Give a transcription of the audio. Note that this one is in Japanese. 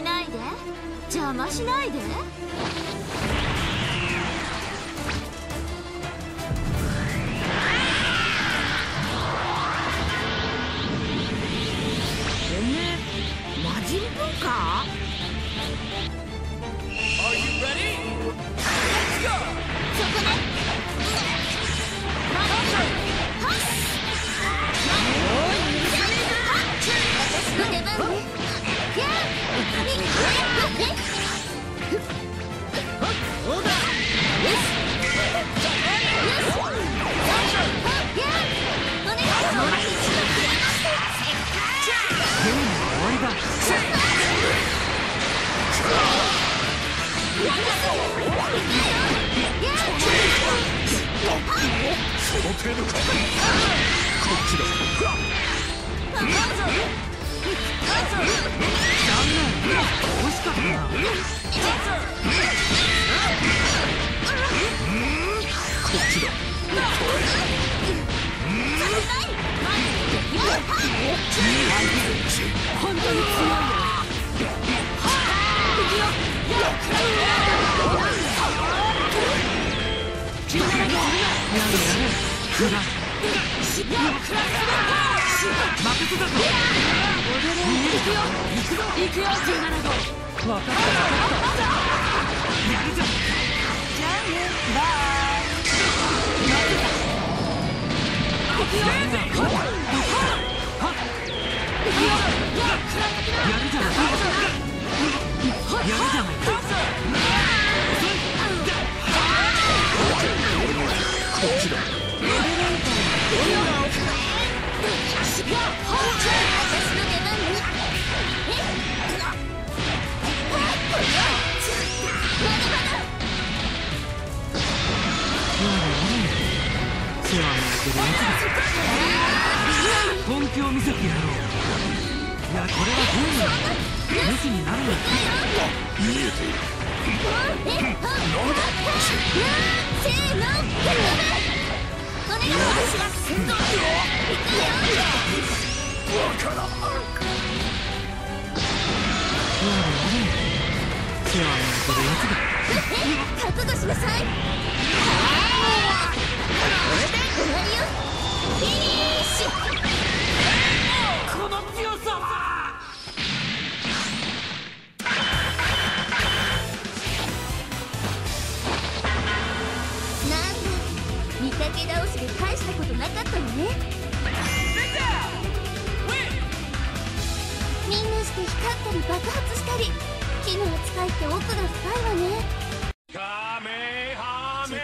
しないで、邪魔しないで。魔人ブーカー？機能を使いって奥が深いわね。カメハメ